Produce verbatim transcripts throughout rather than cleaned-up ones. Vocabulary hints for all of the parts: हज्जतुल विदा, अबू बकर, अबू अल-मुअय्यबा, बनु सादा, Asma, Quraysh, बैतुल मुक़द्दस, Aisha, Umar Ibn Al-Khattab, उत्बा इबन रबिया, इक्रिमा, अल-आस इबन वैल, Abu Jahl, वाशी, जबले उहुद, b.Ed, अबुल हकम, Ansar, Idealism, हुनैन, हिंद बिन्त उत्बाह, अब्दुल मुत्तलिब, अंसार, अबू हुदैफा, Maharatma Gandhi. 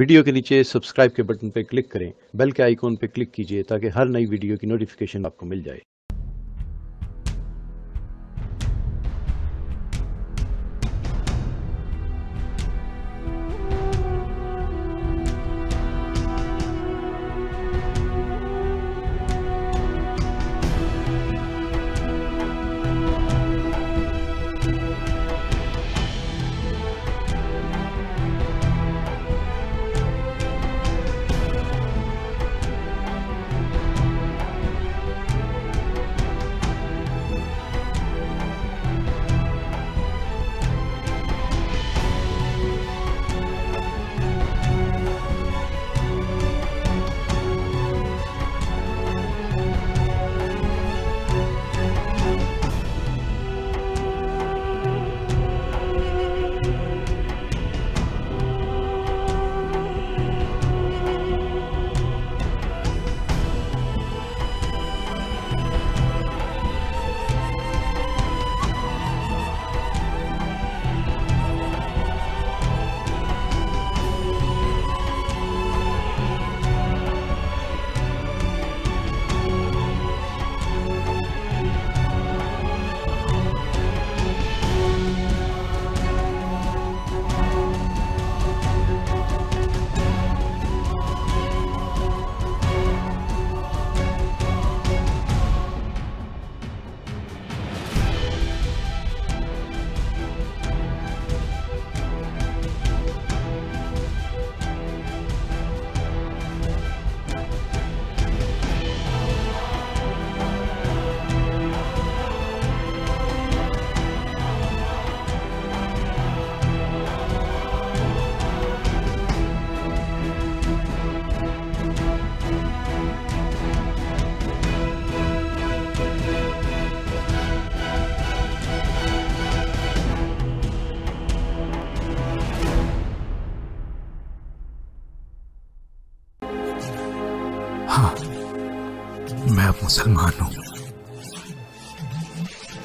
Video के नीचे subscribe के बटन पर क्लिक करें, बेल के आइकॉन पर क्लिक कीजिए ताकि हर नई वीडियो की नोटिफिकेशन आपको मिल जाए। मुसलमान हूं,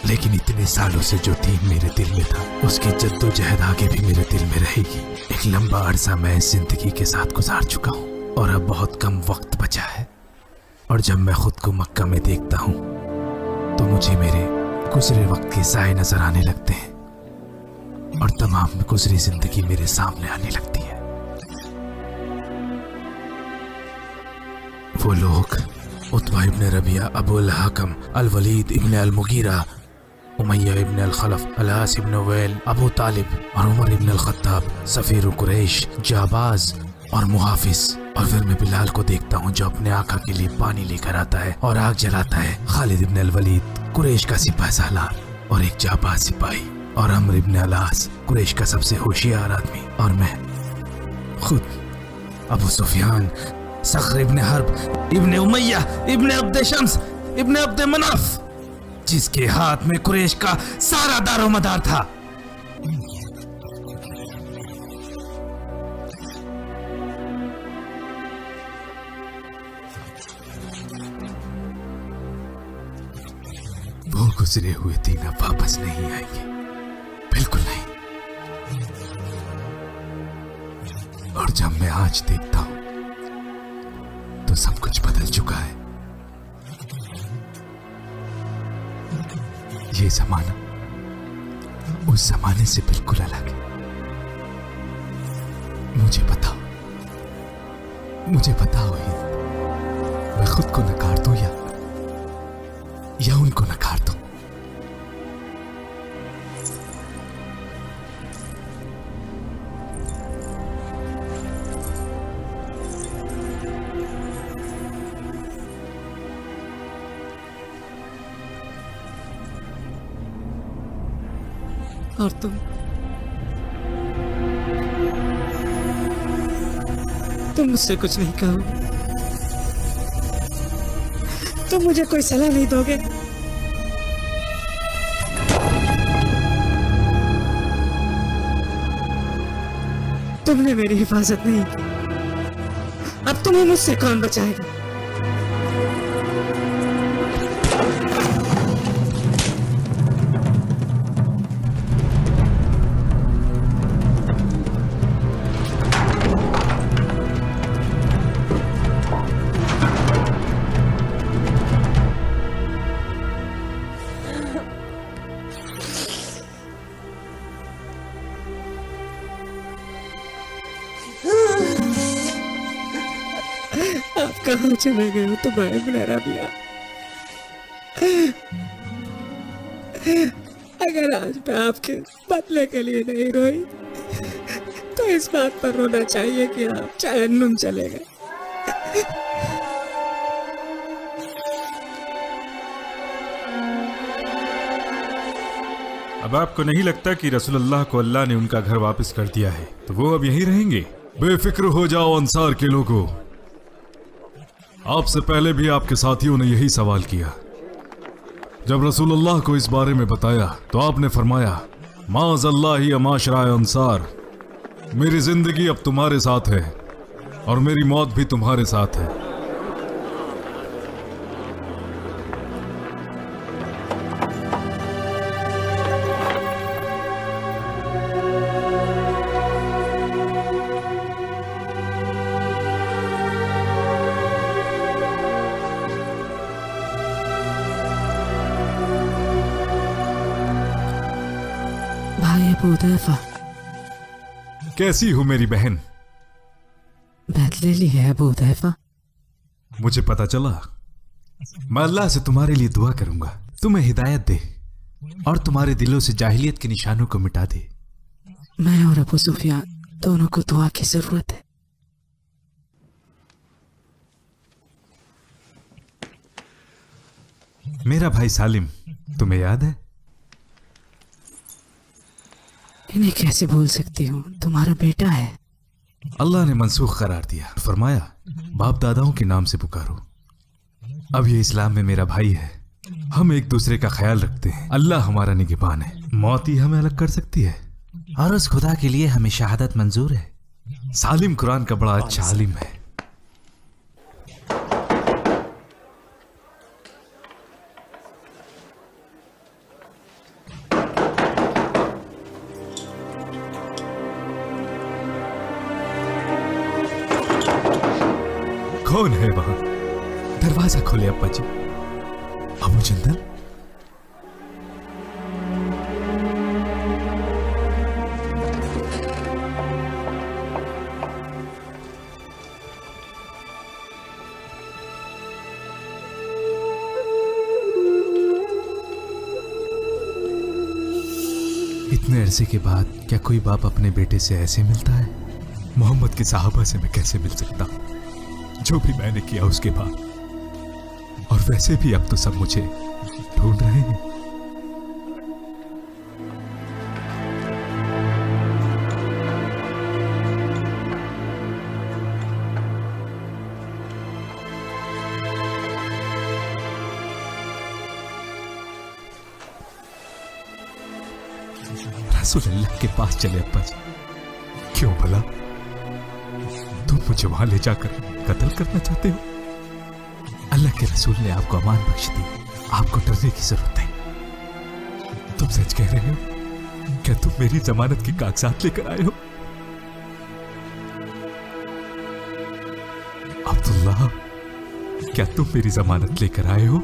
लेकिन इतने सालों से जो दीन मेरे दिल में था उसकी जद्दोजहद आगे भी मेरे दिल में रहेगी। एक लंबा अरसा मैं जिंदगी के साथ गुजार चुका हूं और अब बहुत कम वक्त बचा है। और जब मैं खुद को मक्का में देखता हूं तो मुझे मेरे गुजरे वक्त के साए नजर आने लगते हैं और तमाम गुजरी जिंदगी मेरे सामने आने लगती है। वो लोग उत्बा इबन रबिया, अबुल हकम, al Walid ibn al Mughira, Umayya ibn al Khalaf, अल-आस इबन वैल, Abu Talib और उमर इबन अल-खत्ताब, सफ़ीर कुरैश, जाबाज और मुहाफिज। और फिर मैं बिलाल को देखता हूँ जो अपने आका के लिए पानी लेकर आता है और आग जलाता है, खालिद इबन अल-वलीद कुरैश का सिपाही सालार और एक जाबाज सिपाही, और अम्र इबन अल-आस कुरैश का सबसे होशियार आदमी, और मैं खुद Abu Sufyan Sakhr ibn Harb ibn Umayya ibn Abd Shams ibn Abd Manaf, जिसके हाथ में कुरैश का सारा दारोमदार था। वो गुजरे हुए दिन अब वापस नहीं आएंगे, बिल्कुल नहीं। और जब मैं आज देखता हूं तो सब कुछ बदल चुका है। ये जमाना उस जमाने से बिल्कुल अलग है। मुझे बताओ, मुझे बताओ ये मैं खुद को नकार दूं या या उनको नकार दूं? और तुम तुम मुझसे कुछ नहीं कहोगे, तुम मुझे कोई सलाह नहीं दोगे। तुमने मेरी हिफाजत नहीं की, अब तुम्हें मुझसे कौन बचाएगा? कहाँ चले गए हो तुम्हारे बिना रबिया? अगर आज मैं आपके बदले के लिए नहीं रोई तो इस बात पर रोना चाहिए कि आप जहन्नुम चले गए। अब आपको नहीं लगता कि रसूलुल्लाह को अल्लाह ने उनका घर वापस कर दिया है तो वो अब यहीं रहेंगे? बेफिक्र हो जाओ अंसार के लोगों, आपसे पहले भी आपके साथियों ने यही सवाल किया। जब रसूलुल्लाह को इस बारे में बताया तो आपने फरमाया, माज़ल्लाही या माशराए अंसार, मेरी जिंदगी अब तुम्हारे साथ है और मेरी मौत भी तुम्हारे साथ है। कैसी हो मेरी बहन? बदले ली है अबू हुदैफा। मुझे पता चला। मैं अल्लाह से तुम्हारे लिए दुआ करूंगा, तुम्हें हिदायत दे और तुम्हारे दिलों से जाहिलियत के निशानों को मिटा दे। मैं और अबू सुफियान दोनों को दुआ की जरूरत है। मेरा भाई सालिम, तुम्हें याद है? इन्हें कैसे भूल सकती हूँ, तुम्हारा बेटा है। अल्लाह ने मंसूख करार दिया, फरमाया बाप दादाओं के नाम से पुकारो। अब ये इस्लाम में मेरा भाई है, हम एक दूसरे का ख्याल रखते हैं, अल्लाह हमारा निगहबान है, मौत ही हमें अलग कर सकती है और उस खुदा के लिए हमें शहादत मंजूर है। सालिम कुरान का बड़ा अच्छा आलिम है। कौन है वहां? दरवाजा खोले अब्बा जी। अबू चंदन, इतने अरसे के बाद क्या कोई बाप अपने बेटे से ऐसे मिलता है? मोहम्मद के सहाबा से मैं कैसे मिल सकता हूं? जो भी मैंने किया उसके बाद, और वैसे भी अब तो सब मुझे ढूंढ रहे हैं। रसूलुल्लाह के पास चले अब्बा जी, क्यों भला? तुम मुझे वहां ले जाकर कत्ल करना चाहते हो? अल्लाह के रसूल ने आपको अमान बख्श दी, आपको डरने की जरूरत नहीं। तुम सच कह रहे हो? क्या तुम मेरी जमानत की कागजात लेकर आए हो? अब्दुल्लाह, क्या तुम मेरी जमानत लेकर आए हो?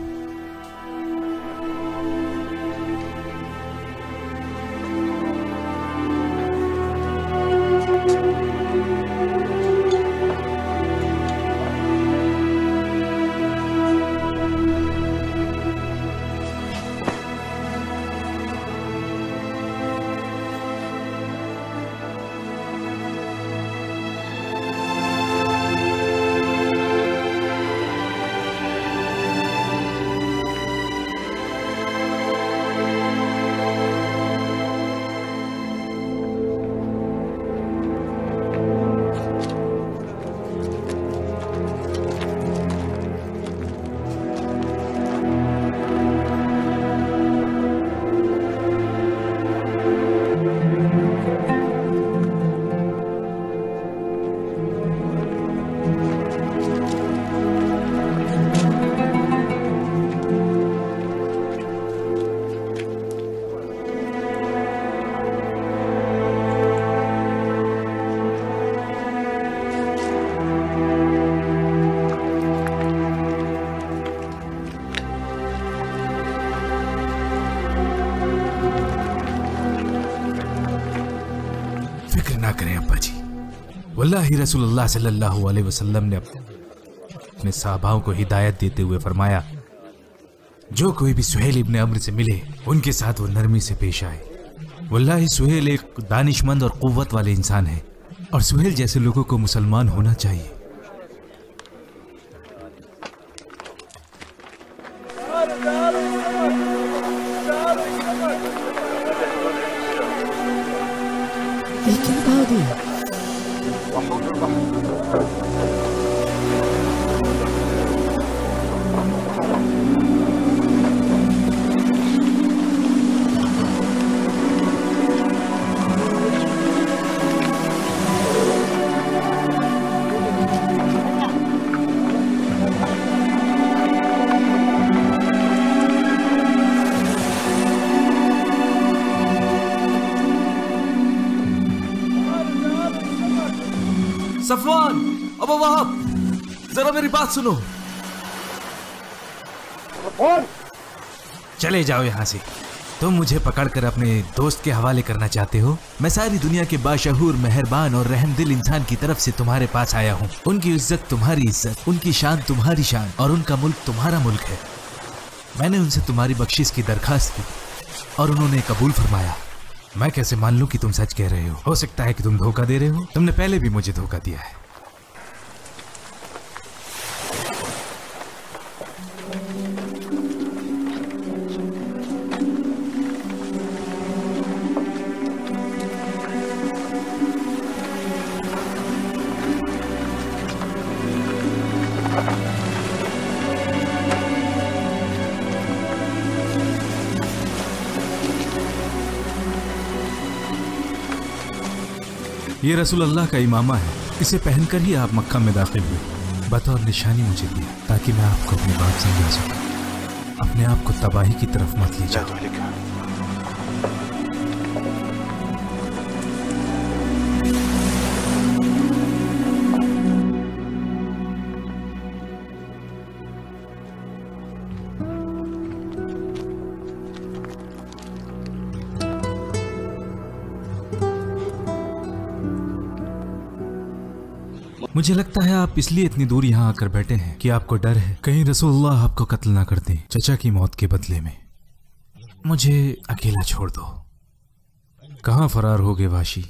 वल्लाही रसूलुल्लाह सल्लल्लाहु अलैहि वसल्लम ने अपने साहबाओं को हिदायत देते हुए फरमाया, जो कोई भी सुहेल इब्न अम्र से मिले उनके साथ वो नरमी से पेश आए। वल्लाही सुहेल एक दानिशमंद और कुव्वत वाले इंसान है और सुहेल जैसे लोगों को मुसलमान होना चाहिए। सुनो और चले जाओ यहाँ से। तुम मुझे पकड़कर अपने दोस्त के हवाले करना चाहते हो? मैं सारी दुनिया के बाशहूर मेहरबान और रहमदिल इंसान की तरफ से तुम्हारे पास आया हूँ। उनकी इज्जत तुम्हारी इज्जत, उनकी शान तुम्हारी शान और उनका मुल्क तुम्हारा मुल्क है। मैंने उनसे तुम्हारी बख्शिश की दरखास्त की और उन्होंने कबूल फरमाया। मैं कैसे मान लूँ कि तुम सच कह रहे हो? हो सकता है कि तुम धोखा दे रहे हो। तुमने पहले भी मुझे धोखा दिया है। ये रसूल अल्लाह का इमामा है, इसे पहनकर ही आप मक्का में दाखिल हुए। बतौर निशानी मुझे दिया ताकि मैं आपको अपनी बात समझा सकूं। अपने आप को तबाही की तरफ मत ले जाओ। मुझे लगता है आप इसलिए इतनी दूर यहाँ आकर बैठे हैं कि आपको डर है कहीं रसूलुल्लाह आपको कत्ल ना कर दें। चचा की मौत के बदले में मुझे अकेला छोड़ दो। कहाँ फरार हो गए वाशी?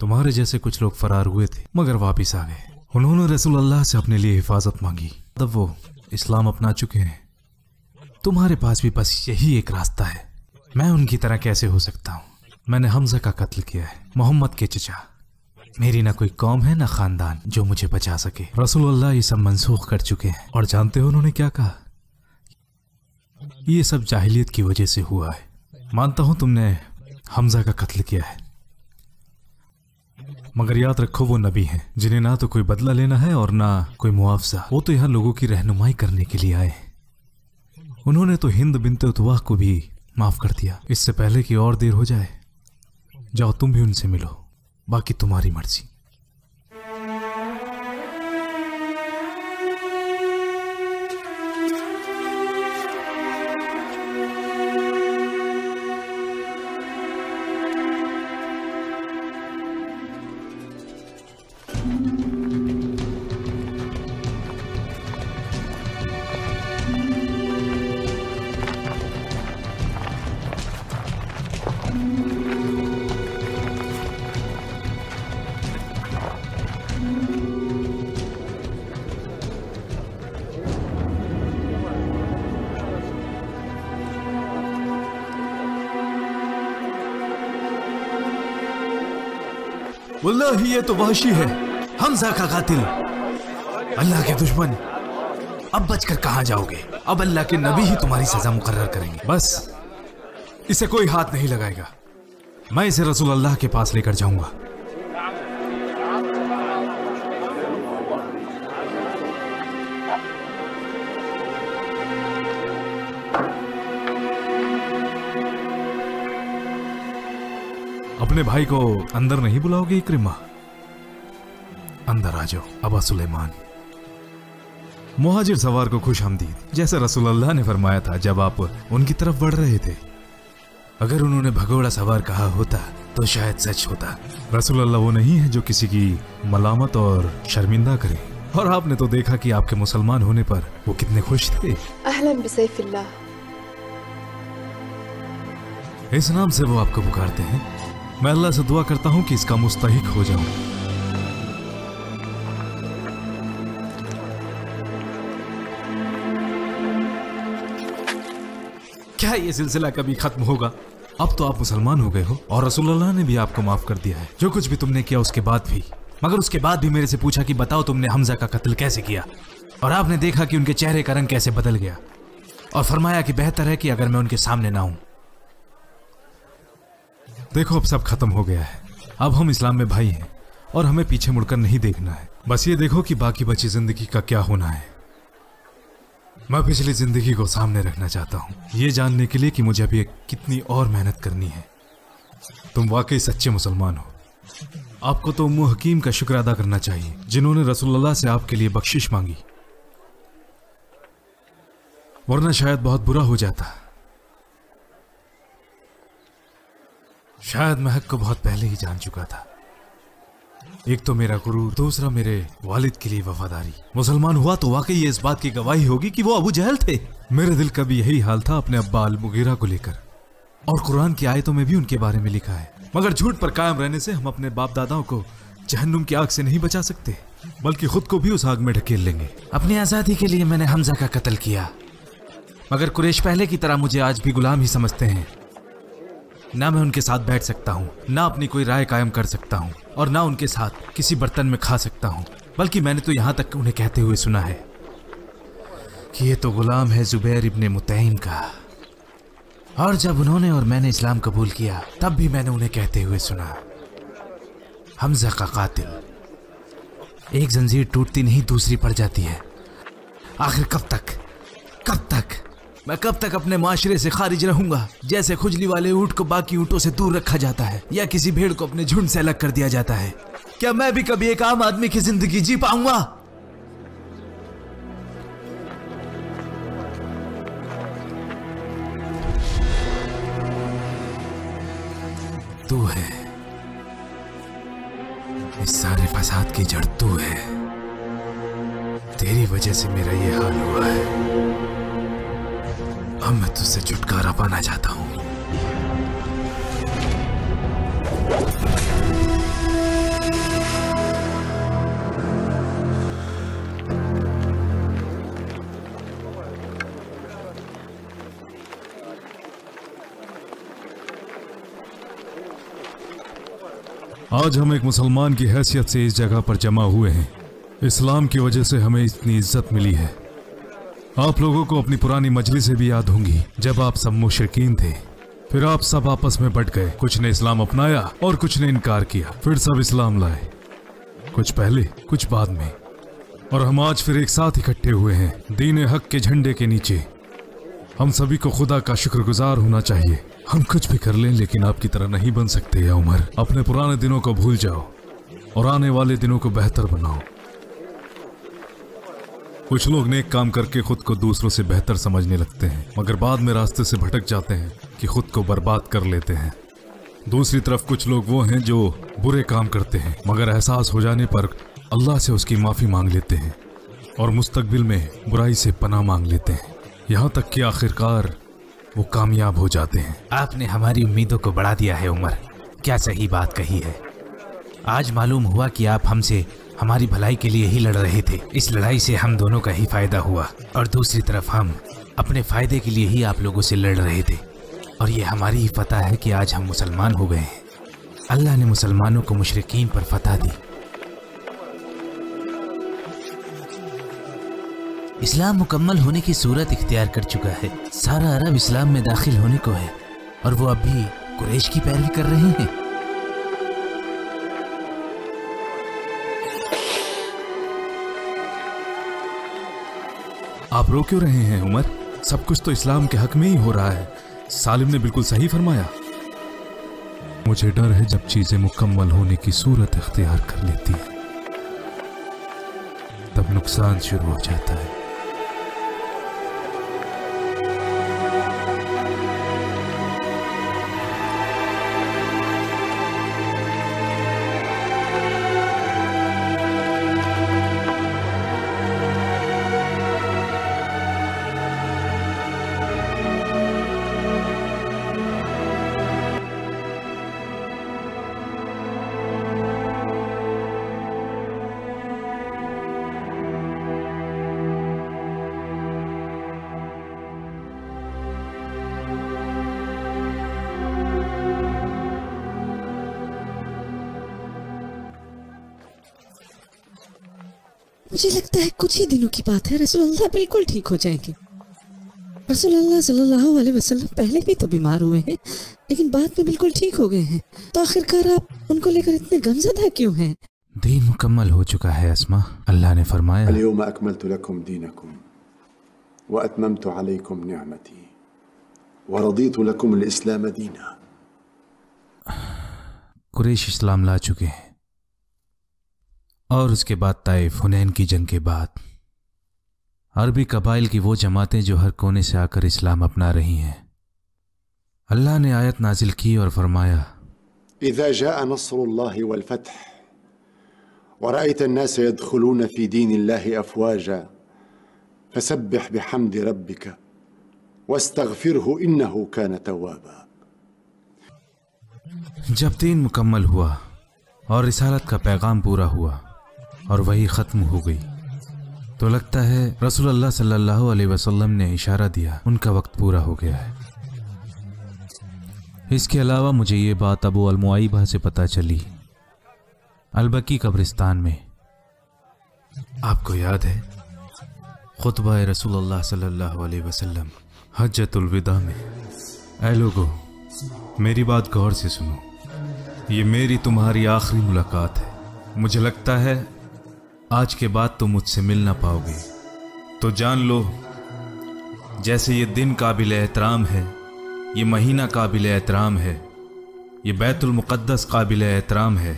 तुम्हारे जैसे कुछ लोग फरार हुए थे मगर वापस आ गए। उन्होंने रसूलुल्लाह से अपने लिए हिफाजत मांगी, तब वो इस्लाम अपना चुके हैं। तुम्हारे पास भी बस यही एक रास्ता है। मैं उनकी तरह कैसे हो सकता हूँ? मैंने हमजा का कत्ल किया है, मोहम्मद के चचा। मेरी ना कोई कौम है ना खानदान जो मुझे बचा सके। रसूलुल्लाह ये सब मंसूख कर चुके हैं। और जानते हो उन्होंने क्या कहा? ये सब जाहिलियत की वजह से हुआ है। मानता हूं तुमने हमजा का कत्ल किया है मगर याद रखो वो नबी हैं जिन्हें ना तो कोई बदला लेना है और ना कोई मुआवजा। वो तो यहाँ लोगों की रहनुमाई करने के लिए आए हैं। उन्होंने तो हिंद बिन्त उत्बाह को भी माफ कर दिया। इससे पहले कि और देर हो जाए जाओ तुम भी उनसे मिलो, बाकी तुम्हारी मर्जी। वल्लाही ये तो वहशी है, हमजा का कातिल, अल्लाह के दुश्मन। अब बचकर कहाँ जाओगे? अब अल्लाह के नबी ही तुम्हारी सजा मुकर्रर करेंगे। बस इसे कोई हाथ नहीं लगाएगा। मैं इसे रसूल अल्लाह के पास लेकर जाऊंगा। अपने भाई को अंदर नहीं बुलाओगे इक्रिमा? अंदर आ जाओ अबा सुलेमान। मुहाजिर सवार को खुश आमदीद, जैसा रसूलुल्लाह ने फरमाया था जब आप उनकी तरफ बढ़ रहे थे। अगर उन्होंने भगोड़ा सवार कहा होता तो शायद सच होता। रसूलुल्लाह वो नहीं है जो किसी की मलामत और शर्मिंदा करे। और आपने तो देखा कि आपके मुसलमान होने पर वो कितने खुश थे। अहलन बिसैफिल्लाह, इस नाम से वो आपको पुकारते हैं। मैं अल्लाह से दुआ करता हूँ कि इसका मुस्तहिक हो जाऊं। क्या ये सिलसिला कभी खत्म होगा? अब तो आप मुसलमान हो गए हो और रसूलुल्लाह ने भी आपको माफ कर दिया है जो कुछ भी तुमने किया उसके बाद भी। मगर उसके बाद भी मेरे से पूछा कि बताओ तुमने हमजा का कत्ल कैसे किया, और आपने देखा कि उनके चेहरे का रंग कैसे बदल गया, और फरमाया कि बेहतर है कि अगर मैं उनके सामने ना हूं। देखो अब सब खत्म हो गया है, अब हम इस्लाम में भाई हैं और हमें पीछे मुड़कर नहीं देखना है। बस ये देखो कि बाकी बची जिंदगी का क्या होना है। मैं पिछली जिंदगी को सामने रखना चाहता हूँ, ये जानने के लिए कि मुझे अभी कितनी और मेहनत करनी है। तुम वाकई सच्चे मुसलमान हो। आपको तो उम्म हकीम का शुक्र अदा करना चाहिए जिन्होंने रसूलुल्लाह से आपके लिए बख्शिश मांगी, वरना शायद बहुत बुरा हो जाता। शायद मैं हक को बहुत पहले ही जान चुका था। एक तो मेरा गुरूर, दूसरा मेरे वालिद के लिए वफादारी। मुसलमान हुआ तो वाकई ये इस बात की गवाही होगी कि वो अबू जहल थे। मेरे दिल का भी यही हाल था अपने अब्बा अल मुगीरा को लेकर, और कुरान की आयतों में भी उनके बारे में लिखा है। मगर झूठ पर कायम रहने से हम अपने बाप दादाओं को जहन्नुम की आग से नहीं बचा सकते, बल्कि खुद को भी उस आग में ढकेल लेंगे। अपनी आज़ादी के लिए मैंने हमजा का कत्ल किया, मगर कुरैश पहले की तरह मुझे आज भी गुलाम ही समझते हैं। ना मैं उनके साथ बैठ सकता हूँ, ना अपनी कोई राय कायम कर सकता हूँ, और ना उनके साथ किसी बर्तन में खा सकता हूँ। बल्कि मैंने तो यहाँ तक उन्हें कहते हुए सुना है कि ये तो गुलाम है जुबैर इब्ने मुतैयिब का। और जब उन्होंने और मैंने इस्लाम कबूल किया तब भी मैंने उन्हें कहते हुए सुना, हमजा का कातिल। एक जंजीर टूटती नहीं दूसरी पड़ जाती है। आखिर कब तक कब तक मैं कब तक अपने माशरे से खारिज रहूंगा? जैसे खुजली वाले ऊँट को बाकी ऊँटों से दूर रखा जाता है, या किसी भेड़ को अपने झुंड से अलग कर दिया जाता है, क्या मैं भी कभी एक आम आदमी की जिंदगी जी पाऊंगा? तू है, इस सारे फसाद की जड़ तू है। तेरी वजह से मेरा ये हाल हुआ है। अब मैं तुझसे छुटकारा पाना चाहता हूँ। आज हम एक मुसलमान की हैसियत से इस जगह पर जमा हुए हैं। इस्लाम की वजह से हमें इतनी इज्जत मिली है। आप लोगों को अपनी पुरानी मजलिसें भी याद होंगी जब आप सब मुशरिकीन थे। फिर आप सब आपस में बट गए, कुछ ने इस्लाम अपनाया और कुछ ने इनकार किया। फिर सब इस्लाम लाए, कुछ पहले कुछ बाद में, और हम आज फिर एक साथ इकट्ठे हुए हैं दीन हक के झंडे के नीचे। हम सभी को खुदा का शुक्रगुजार होना चाहिए। हम कुछ भी कर लें लेकिन आपकी तरह नहीं बन सकते या उमर। अपने पुराने दिनों को भूल जाओ और आने वाले दिनों को बेहतर बनाओ। कुछ लोग नेक काम करके खुद को दूसरों से बेहतर समझने लगते हैं, मगर बाद में रास्ते से भटक जाते हैं कि खुद को बर्बाद कर लेते हैं। दूसरी तरफ कुछ लोग वो हैं जो बुरे काम करते हैं, मगर एहसास हो जाने पर अल्लाह से उसकी माफ़ी मांग लेते हैं और मुस्तकबिल में बुराई से पनाह मांग लेते हैं, यहाँ तक कि आखिरकार वो कामयाब हो जाते हैं। आपने हमारी उम्मीदों को बढ़ा दिया है उमर, क्या सही बात कही है। आज मालूम हुआ कि आप हमसे हमारी भलाई के लिए ही लड़ रहे थे। इस लड़ाई से हम दोनों का ही फायदा हुआ, और दूसरी तरफ हम अपने फायदे के लिए ही आप लोगों से लड़ रहे थे। और ये हमारी ही फतह है कि आज हम मुसलमान हो गए हैं। अल्लाह ने मुसलमानों को मुशरिकीन पर फतह दी। इस्लाम मुकम्मल होने की सूरत इख्तियार कर चुका है। सारा अरब इस्लाम में दाखिल होने को है, और वो अभी कुरैश की पैरवी कर रहे हैं। आप रो क्यों रहे हैं उमर? सब कुछ तो इस्लाम के हक में ही हो रहा है। सालिम ने बिल्कुल सही फरमाया। मुझे डर है जब चीजें मुकम्मल होने की सूरत इख्तियार कर लेती है तब नुकसान शुरू हो जाता है। मुझे लगता है कुछ ही दिनों की बात है, रसूलुल्लाह बिल्कुल ठीक हो जाएंगे। रसूलुल्लाह सल्लल्लाहु अलैहि वसल्लम पहले भी तो बीमार हुए हैं लेकिन बाद में बिल्कुल ठीक हो गए हैं, तो आखिरकार आप उनको लेकर इतने गमजदा क्यों हैं? दीन मुकम्मल हो चुका है अस्मा। अल्लाह ने फरमाया अल्यौम अकमलतु लकुम दीनकुम व अतममतु अलैकुम निअमती व रदीतु लकुम अल-इस्लाम दीना। कुरैश इस्लाम ला चुके हैं और उसके बाद ताइफ हुनैन की जंग के बाद अरबी कबाइल की वो जमातें जो हर कोने से आकर इस्लाम अपना रही हैं। अल्लाह ने आयत नाजिल की और फरमाया इज़ा जाअ नस्रुल्लाहि वल फत्ह व रअयत अन्नास यदखुलून फी दीनिल्लाहि अफवाजा फसब्बिह बिहम्दि रब्बिक वस्तगफिरहु इन्नहु कान तव्वाबा। जब दीन मुकम्मल हुआ और रिसालत का पैगाम पूरा हुआ और वही ख़त्म हो गई तो लगता है रसूलुल्लाह सल्लल्लाहु अलैहि वसल्लम ने इशारा दिया उनका वक्त पूरा हो गया है। इसके अलावा मुझे ये बात अबू अल-मुअय्यबा से पता चली अलबकी कब्रिस्तान में। आपको याद है खुतबा रसूलुल्लाह सल्लल्लाहु अलैहि वसल्लम हज्जतुल विदा में, ऐ लोगों मेरी बात गौर से सुनो, ये मेरी तुम्हारी आखिरी मुलाकात है। मुझे लगता है आज के बाद तुम मुझसे मिल ना पाओगे, तो जान लो जैसे ये दिन काबिल एहतराम है, ये महीना काबिल एहतराम है, ये बैतुल मुक़द्दस काबिल एहतराम है,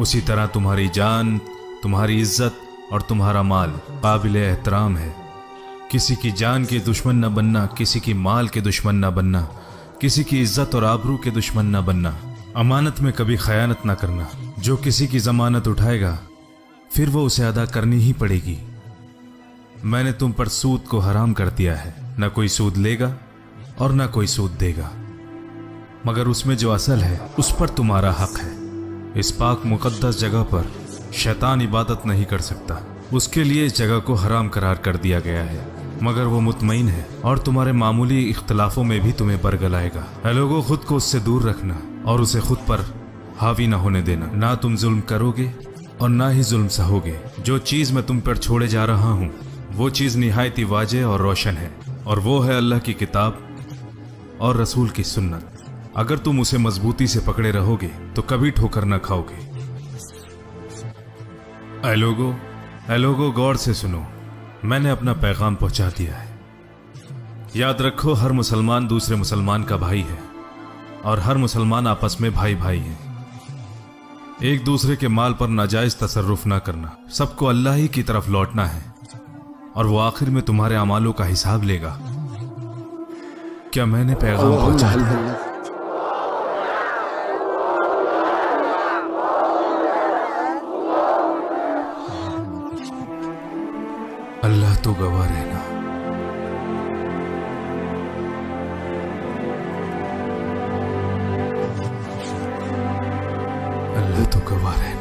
उसी तरह तुम्हारी जान, तुम्हारी इज्जत और तुम्हारा माल काबिल एहतराम है। किसी की जान के दुश्मन न बनना, किसी की माल के दुश्मन न बनना, किसी की इज्जत और आबरू के दुश्मन न बनना। अमानत में कभी खयानत ना करना। जो किसी की जमानत उठाएगा फिर वो उसे अदा करनी ही पड़ेगी। मैंने तुम पर सूद को हराम कर दिया है, ना कोई सूद लेगा और ना कोई सूद देगा, मगर उसमें जो असल है उस पर तुम्हारा हक है। इस पाक मुकद्दस जगह पर शैतान इबादत नहीं कर सकता, उसके लिए इस जगह को हराम करार कर दिया गया है, मगर वो मुतमईन है और तुम्हारे मामूली इख्तलाफों में भी तुम्हें बरगलाएगा। ऐ लोगों खुद को उससे दूर रखना और उसे खुद पर हावी ना होने देना। ना तुम जुल्म करोगे और ना ही जुल्म सहोगे। जो चीज़ मैं तुम पर छोड़े जा रहा हूँ वो चीज़ निहायत ही वाजे और रोशन है, और वो है अल्लाह की किताब और रसूल की सुन्नत। अगर तुम उसे मजबूती से पकड़े रहोगे तो कभी ठोकर ना खाओगे। ऐ लोगों, ऐ लोगों गौर से सुनो, मैंने अपना पैगाम पहुँचा दिया है। याद रखो हर मुसलमान दूसरे मुसलमान का भाई है और हर मुसलमान आपस में भाई भाई हैं। एक दूसरे के माल पर नाजायज तसर्रुफ ना करना। सबको अल्लाह ही की तरफ लौटना है और वो आखिर में तुम्हारे अमालों का हिसाब लेगा। क्या मैंने पैगाम पहुंचा दिया? अल्लाह तो गवाह रहना। तो गवाह रहना।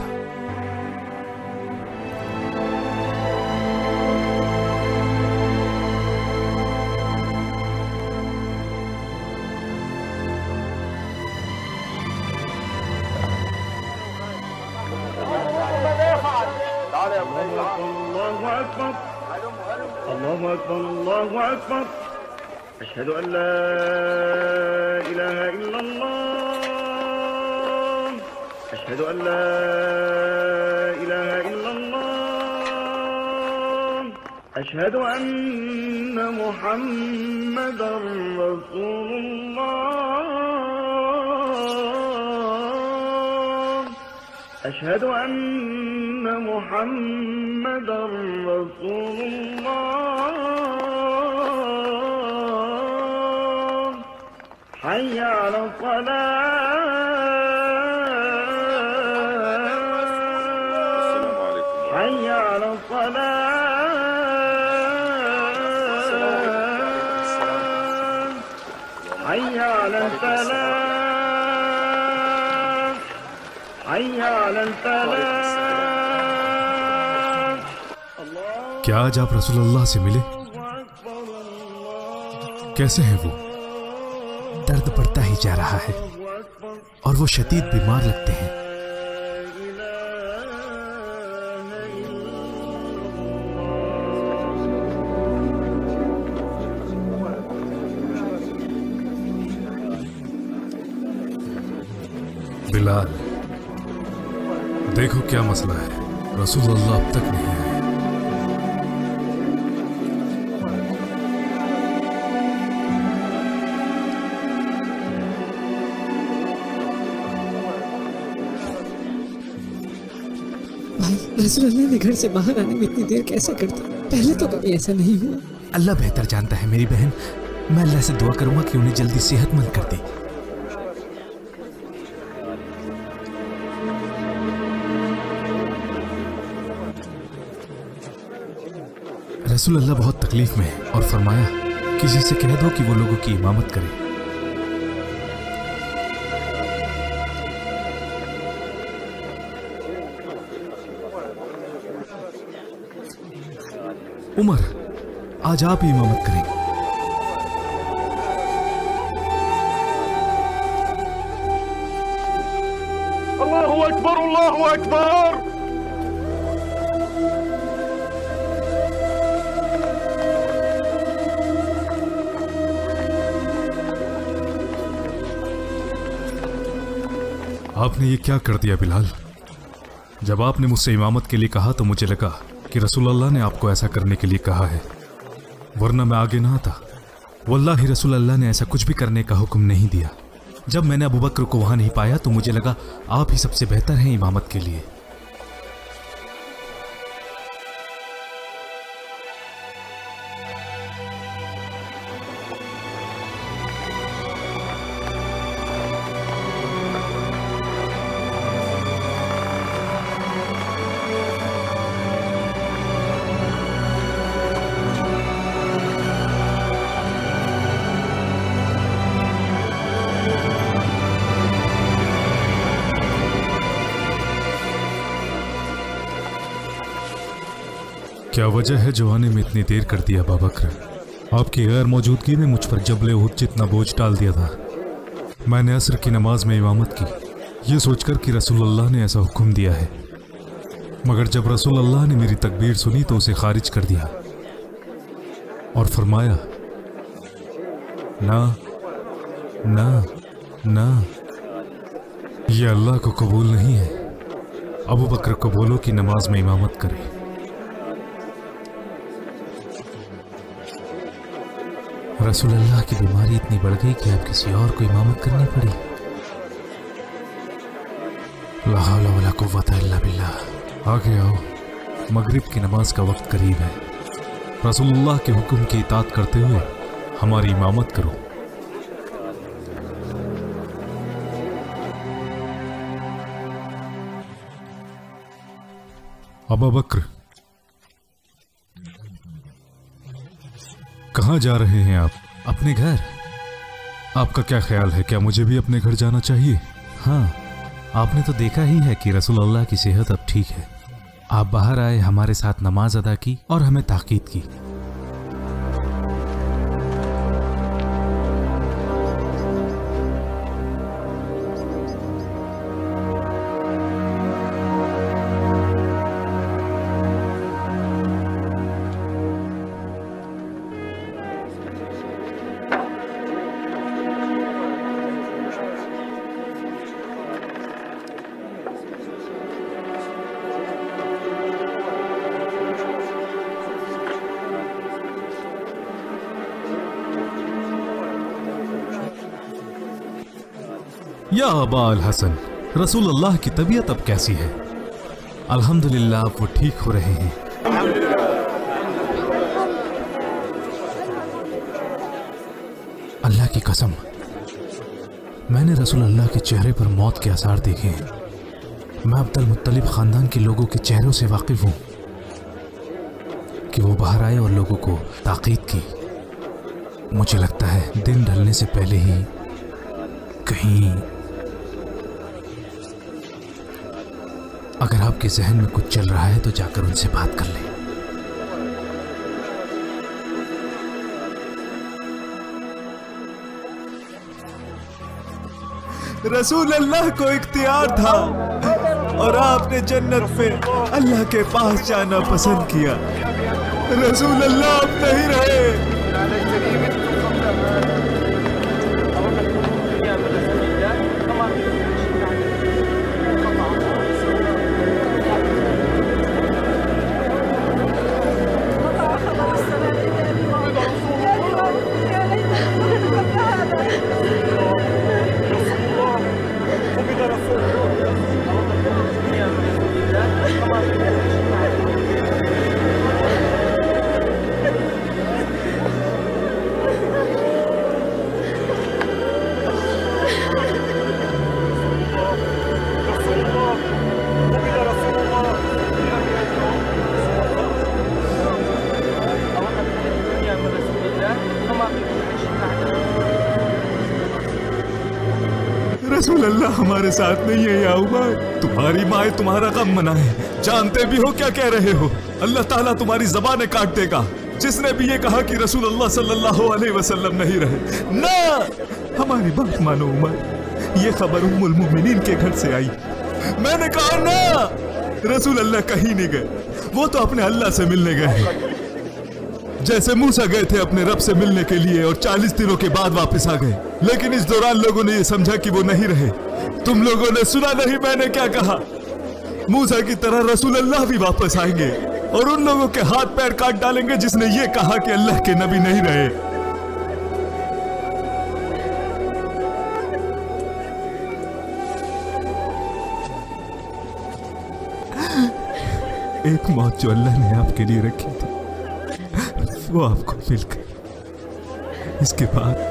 أشهد أن لا إله إلا الله أشهد أن محمدا رسول الله أشهد أن محمدا رسول الله حي على الصلاة क्या आज आप रसूलुल्लाह से मिले? कैसे हैं वो? दर्द बढ़ता ही जा रहा है और वो शदीद बीमार लगते हैं। बिलाल, देखो क्या मसला है, रसूल अल्लाह अब तक नहीं आए। भाई, रसूल अल्लाह ने घर से बाहर आने में इतनी देर कैसे करता? पहले तो कभी ऐसा नहीं हुआ। अल्लाह बेहतर जानता है मेरी बहन। मैं अल्लाह से दुआ करूंगा कि उन्हें जल्दी सेहतमंद कर दे। रसूल अल्लाह बहुत तकलीफ में है और फरमाया, किसी से कह दो कि वो लोगों की इमामत करे। उमर, आज आप ही इमामत करेंगे। अल्लाहू अकबर, अल्लाहू अकबर। आपने ये क्या कर दिया बिलाल? जब आपने मुझसे इमामत के लिए कहा तो मुझे लगा कि रसूल अल्लाह ने आपको ऐसा करने के लिए कहा है, वरना मैं आगे ना आता। वल्लाहि रसूल अल्लाह ने ऐसा कुछ भी करने का हुक्म नहीं दिया। जब मैंने अबू बकर को वहाँ नहीं पाया तो मुझे लगा आप ही सबसे बेहतर हैं इमामत के लिए। क्या वजह है जो आने में इतनी देर कर दिया? अबू बकर, आपकी गैर मौजूदगी में मुझ पर जबले उहुद जितना बोझ डाल दिया था। मैंने असर की नमाज में इमामत की, ये सोचकर कि रसूल अल्लाह ने ऐसा हुक्म दिया है, मगर जब रसूल अल्लाह ने मेरी तकबीर सुनी तो उसे खारिज कर दिया और फरमाया, ना ना ना, ये अल्लाह को कबूल नहीं है। अबू बकर को बोलो कि नमाज में इमामत करे। रसूल अल्लाह की बीमारी इतनी बढ़ गई कि आप किसी और को इमामत करनी पड़ी। ला हौला वला कुव्वता इल्ला बिल्लाह। आगे आओ, मगरिब की नमाज का वक्त करीब है। रसूलुल्लाह के हुक्म की इताअत करते हुए हमारी इमामत करो। अबू बकर, कहाँ जा रहे हैं आप? अपने घर। आपका क्या ख्याल है, क्या मुझे भी अपने घर जाना चाहिए? हाँ, आपने तो देखा ही है कि रसूल अल्लाह की सेहत अब ठीक है। आप बाहर आए, हमारे साथ नमाज अदा की और हमें ताकीद की। या अबा अल हसन, रसूल अल्लाह की तबीयत अब कैसी है? अल्हम्दुलिल्लाह, आप वो ठीक हो रहे हैं। अल्लाह की कसम, मैंने रसूल अल्लाह के चेहरे पर मौत के आसार देखे हैं। मैं अब्दुल मुत्तलिब खानदान के लोगों के चेहरों से वाकिफ हूँ कि वो बाहर आए और लोगों को ताकीद की। मुझे लगता है दिन ढलने से पहले ही कहीं, अगर आपके जहन में कुछ चल रहा है तो जाकर उनसे बात कर लें। रसूल अल्लाह को इख्तियार था और आपने जन्नत में अल्लाह के पास जाना पसंद किया। रसूल अल्लाह अब नहीं रहे। रसूल अल्लाह हमारे साथ नहीं है या उमर। तुम्हारी माए तुम्हारा गम मनाए। जानते भी हो क्या कह रहे हो? अल्लाह ताला तुम्हारी ज़बानें काट देगा। जिसने भी ये कहा कि रसूल अल्लाह सल्लल्लाहु अलैहि वसल्लम नहीं रहे ना, हमारी बात मानो उमर। ये खबर उम्मुल मुमिनीन के घर से आई। मैंने कहा ना, रसूल अल्लाह कहीं नहीं गए, वो तो अपने अल्लाह से मिलने गए। जैसे मूसा गए थे अपने रब से मिलने के लिए और चालीस दिनों के बाद वापस आ गए। लेकिन इस दौरान लोगों ने ये समझा कि वो नहीं रहे। तुम लोगों ने सुना नहीं मैंने क्या कहा? मूसा की तरह रसूल अल्लाह भी वापस आएंगे और उन लोगों के हाथ पैर काट डालेंगे जिसने ये कहा कि अल्लाह के नबी नहीं रहे। एक मौत जो अल्लाह ने आपके लिए रखी थी वो आपको मिल गई। इसके बाद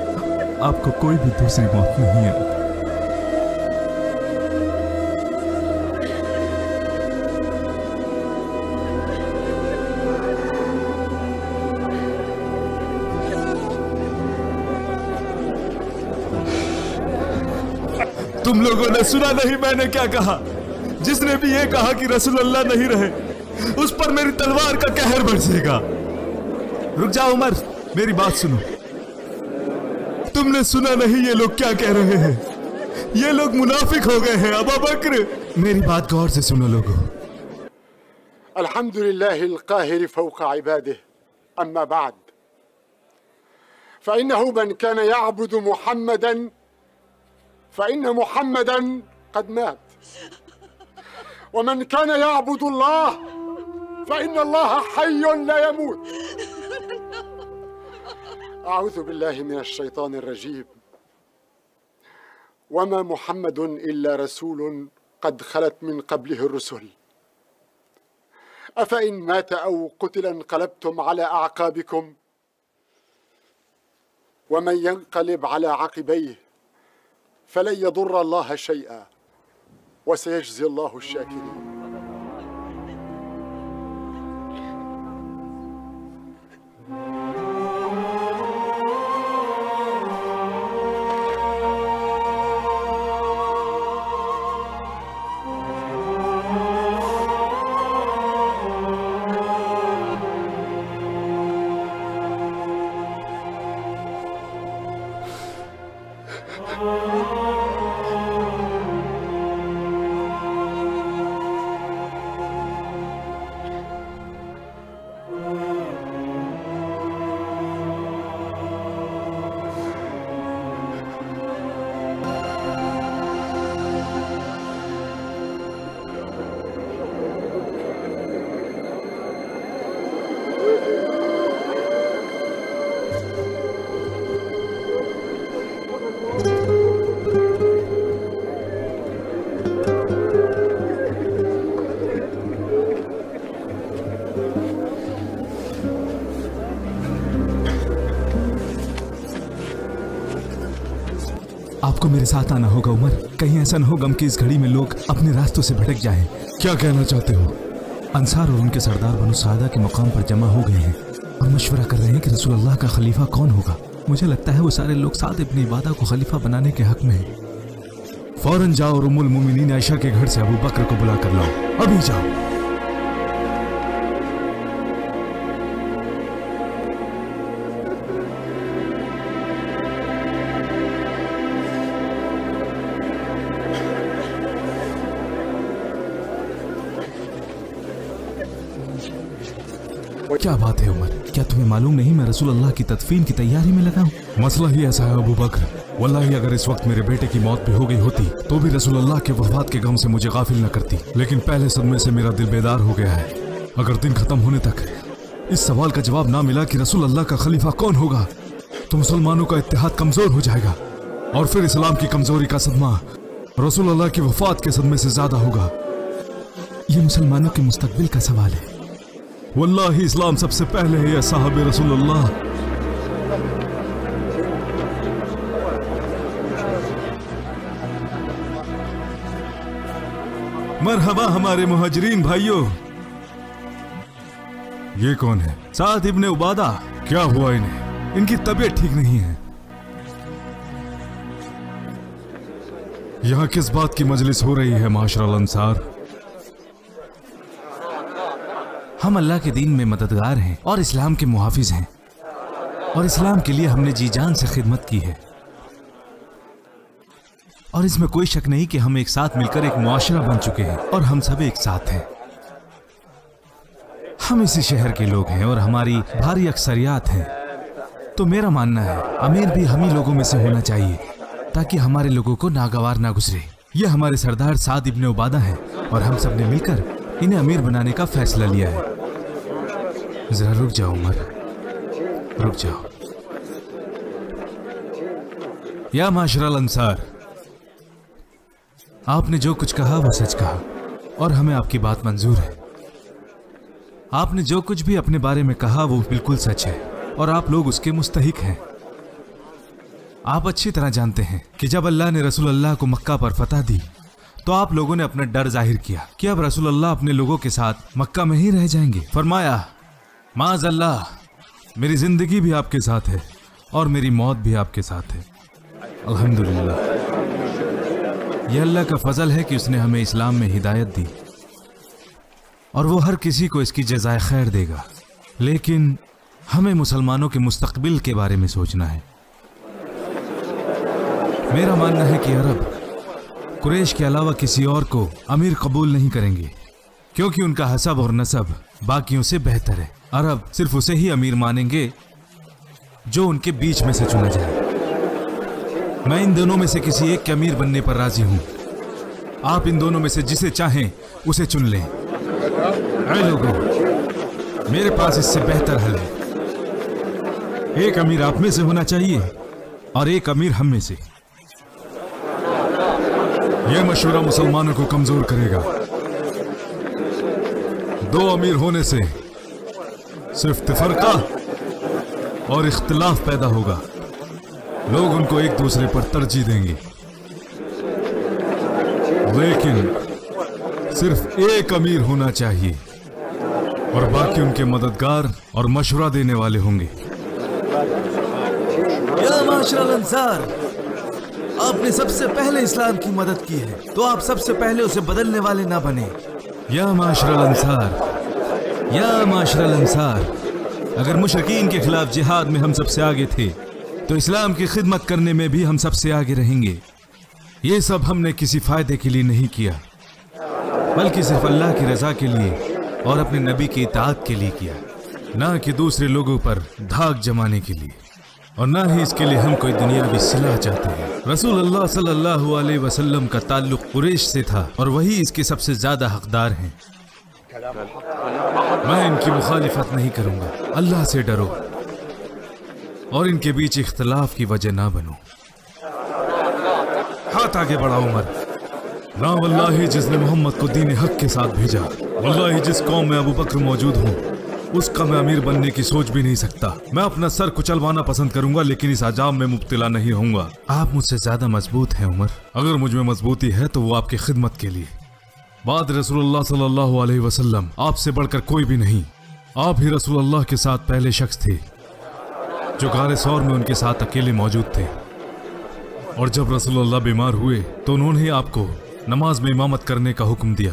आपको कोई भी दूसरी मौत नहीं आई। तुम लोगों ने सुना नहीं मैंने क्या कहा? जिसने भी ये कहा कि रसूल अल्लाह नहीं रहे उस पर मेरी तलवार का कहर बरसेगा। रुक जाओ उमर, मेरी बात सुनो। तुमने सुना नहीं ये लोग क्या कह रहे हैं? ये लोग मुनाफिक हो गए हैं। अबू बकर, मेरी बात गौर से सुनो लोगों। अल्हम्दुलिल्लाह القاهر فوق عباده اما بعد فانه من كان يعبد محمدا فان محمدا قد مات ومن كان يعبد الله فان الله حي لا يموت أعوذ بالله من الشيطان الرجيم وما محمد إلا رسول قد خلت من قبله الرسل أفإن مات أو قتل انقلبتم على أعقابكم ومن ينقلب على عقبيه فلن يضر الله شيئا وسيجزي الله الشاكرين. आपको मेरे साथ आना होगा उमर। कहीं ऐसा न हो गम की इस घड़ी में लोग अपने रास्तों से भटक जाएं। क्या कहना चाहते हो? अंसार और उनके सरदार बनु सादा के मुकाम पर जमा हो गए हैं और मशवरा कर रहे हैं कि रसूल अल्लाह का खलीफा कौन होगा। मुझे लगता है वो सारे लोग साद इब्न उबादा को खलीफा बनाने के हक में हैं। फौरन जाओ और उम्मुल मोमिनीन आयशा के घर से अबू बकर को बुला कर लाओ। अभी जाओ। क्या बात है उमर, क्या तुम्हें मालूम नहीं मैं रसूल अल्लाह की तदफीन की तैयारी में लगा हूँ? मसला ही ऐसा है अबू बकर, वल्लाही अगर इस वक्त मेरे बेटे की मौत भी हो गई होती तो भी रसूल अल्लाह के वफात के गम से मुझे गाफिल न करती। लेकिन पहले सदमे से मेरा दिल बेदार हो गया है। अगर दिन खत्म होने तक इस सवाल का जवाब ना मिला कि रसूल अल्लाह का खलीफा कौन होगा तो मुसलमानों का इत्तेहाद कमजोर हो जाएगा और फिर इस्लाम की कमजोरी का सदमा रसूल अल्लाह की वफात के सदमे से ज्यादा होगा। ये मुसलमानों के मुस्तकबिल का सवाल है। वल्लाही इस्लाम सबसे पहले है या साहब रसूलुल्लाह। मरहबा हमारे मुहाजिरीन भाइयों। ये कौन है? साद इब्न उबादा। क्या हुआ इन्हें? इनकी तबीयत ठीक नहीं है। यहाँ किस बात की मजलिस हो रही है माशरल अंसार? हम अल्लाह के दीन में मददगार हैं और इस्लाम के मुहाफिज हैं और इस्लाम के लिए हमने जी जान से खिदमत की है और इसमें कोई शक नहीं कि हम एक साथ मिलकर एक मुआशरा बन चुके हैं और हम सब एक साथ हैं। हम इसी शहर के लोग हैं और हमारी भारी अक्सरियात है, तो मेरा मानना है अमीर भी हम ही लोगों में से होना चाहिए ताकि हमारे लोगों को नागवार ना गुजरे। ये हमारे सरदार साद इब्न उबादा हैं और हम सब ने मिलकर इन्हें अमीर बनाने का फैसला लिया है। जरा रुक जाओ उमर, रुक जाओ। या माशरल अंसार, आपने जो कुछ कहा वह सच कहा और हमें आपकी बात मंजूर है। आपने जो कुछ भी अपने बारे में कहा वो बिल्कुल सच है और आप लोग उसके मुस्तहिक हैं। आप अच्छी तरह जानते हैं कि जब अल्लाह ने रसूल अल्लाह को मक्का पर फतह दी तो आप लोगों ने अपना डर जाहिर किया कि अब रसूल अल्लाह अपने लोगों के साथ मक्का में ही रह जाएंगे। फरमाया, माज़ अल्लाह, मेरी जिंदगी भी आपके साथ है और मेरी मौत भी आपके साथ है। अल्हम्दुलिल्लाह, यह अल्लाह का फजल है कि उसने हमें इस्लाम में हिदायत दी और वो हर किसी को इसकी जज़ाए खैर देगा, लेकिन हमें मुसलमानों के मुस्तकबिल के बारे में सोचना है। मेरा मानना है कि अरब कुरैश के अलावा किसी और को अमीर कबूल नहीं करेंगे क्योंकि उनका हसब और नसब बाकियों से बेहतर है। अरब सिर्फ उसे ही अमीर मानेंगे जो उनके बीच में से चुना जाए। मैं इन दोनों में से किसी एक के अमीर बनने पर राजी हूं। आप इन दोनों में से जिसे चाहें उसे चुन लें। ऐ लोगों, मेरे पास इससे बेहतर हल है। एक अमीर आप में से होना चाहिए और एक अमीर हम में से। यह मशवरा मुसलमानों को कमजोर करेगा। दो अमीर होने से सिर्फ तफरका और इख्तिलाफ पैदा होगा। लोग उनको एक दूसरे पर तरजीह देंगे, लेकिन सिर्फ एक अमीर होना चाहिए और बाकी उनके मददगार और मशवरा देने वाले होंगे। या माशरल अंसार, आपने सबसे पहले इस्लाम की मदद की है तो आप सबसे पहले उसे बदलने वाले ना बने। या माशरल अंसार, या माशरल अंसार, अगर मुशरिकीन के खिलाफ जिहाद में हम सबसे आगे थे तो इस्लाम की खिदमत करने में भी हम सबसे आगे रहेंगे। ये सब हमने किसी फायदे के लिए नहीं किया बल्कि सिर्फ अल्लाह की रजा के लिए और अपने नबी की इताअत के लिए किया, ना कि दूसरे लोगों पर धाक जमाने के लिए और ना ही इसके लिए हम कोई दुनियावी सिला चाहते हैं। रसूल अल्लाह सल्लल्लाहु अलैहि वसल्लम का ताल्लुक कुरैश से था और वही इसके सबसे ज्यादा हकदार हैं। मैं इनकी मुखालिफत नहीं करूंगा। अल्लाह से डरो और इनके बीच इख्तलाफ की वजह ना बनो। हाथ आगे बढ़ाओ उमर। ना वल्लाही जिसने मोहम्मद को दीन हक के साथ भेजा, वल्लाही जिस कौम में अबू बकर मौजूद हो उसका मैं अमीर बनने की सोच भी नहीं सकता। मैं अपना सर कुचलवाना पसंद करूंगा लेकिन इस आजाब में मुब्तला नहीं होऊंगा। आप मुझसे ज्यादा मजबूत हैं उमर। अगर मुझ में मजबूती है तो वो आपकी खिदमत के लिए। बाद रसूलुल्लाह सल्लल्लाहु अलैहि वसल्लम, आपसे बढ़कर कोई भी नहीं। आप ही रसूलुल्लाह के साथ पहले शख्स थे जो गार सौर में उनके साथ अकेले मौजूद थे और जब रसूलुल्लाह बीमार हुए तो उन्होंने आपको नमाज में इमामत करने का हुक्म दिया।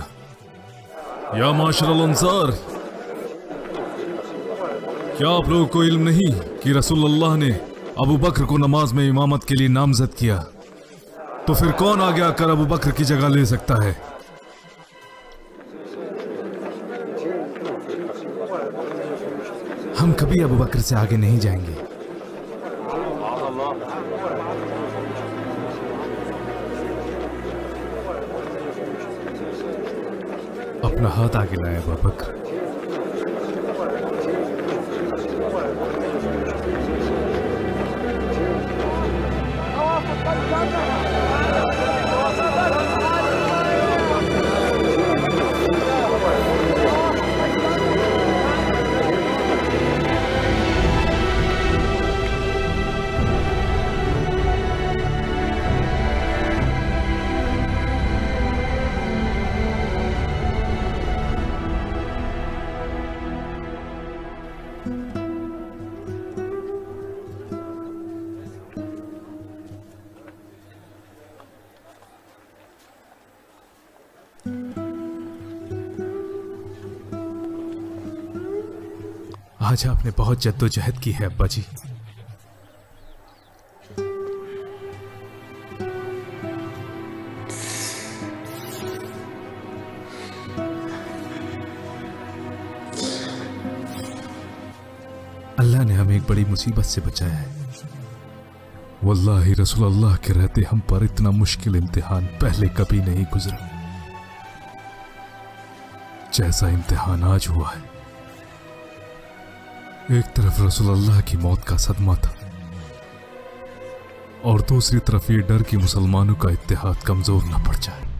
या माशरल अंसार, क्या आप लोगों को इल्म नहीं कि रसूलुल्लाह ने अबू बकर को नमाज में इमामत के लिए नामजद किया, तो फिर कौन आगे आकर अबू बकर की जगह ले सकता है? हम कभी अबू बकर से आगे नहीं जाएंगे। अपना हाथ आगे लाया अबू बकर। आज आपने बहुत जद्दोजहद की है अब्बा जी। अल्लाह ने हमें एक बड़ी मुसीबत से बचाया है। वल्लाही रसूल अल्लाह के रहते हम पर इतना मुश्किल इम्तिहान पहले कभी नहीं गुजरा, जैसा इम्तिहान आज हुआ है। एक तरफ रसूल अल्लाह की मौत का सदमा था और दूसरी तरफ ये डर कि मुसलमानों का इत्तेहाद कमजोर न पड़ जाए।